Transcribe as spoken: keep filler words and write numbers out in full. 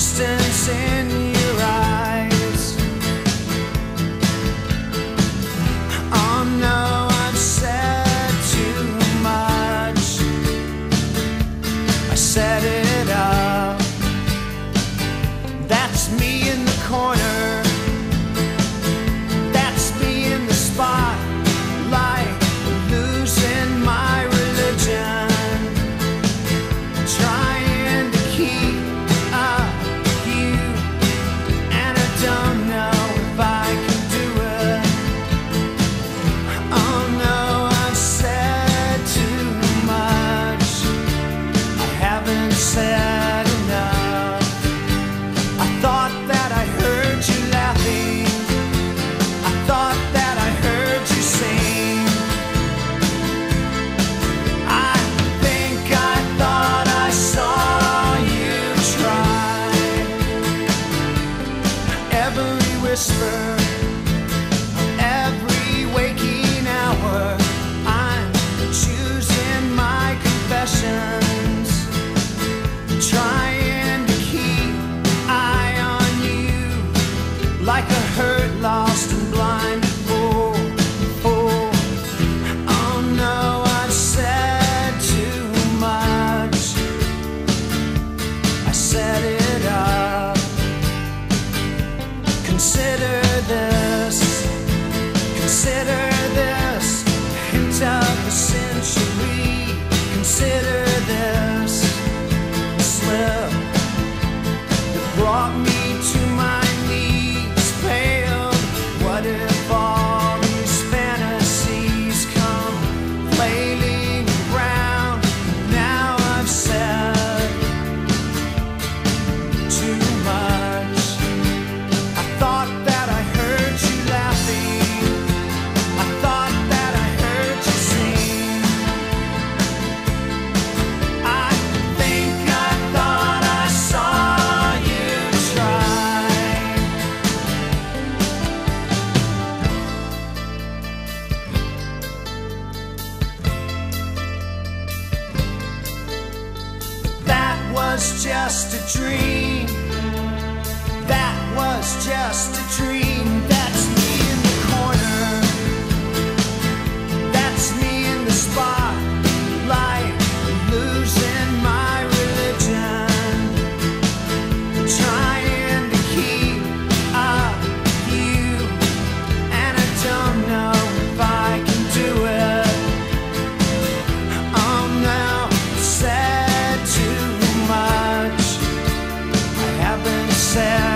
distance in your eyes. Oh no, I've said too much. I set it up. That's me in the corner. That's me in the spotlight, losing my religion, trying whisper. Every waking hour I'm choosing my confessions, trying to keep eye on you like a hurt, lost and blind. Oh, oh, oh no, I've said too much. I said it. Consider this, consider this, hint of the century. Consider this, the slip that brought me to my knees, pale. What if all these fantasies come flailing around? Now I've said too much. That was just a dream. That was just a dream. That's me in the corner. That's me in the spotlight, losing my religion, trying to keep up you, and I don't know if I can do it. Oh no, sad. Said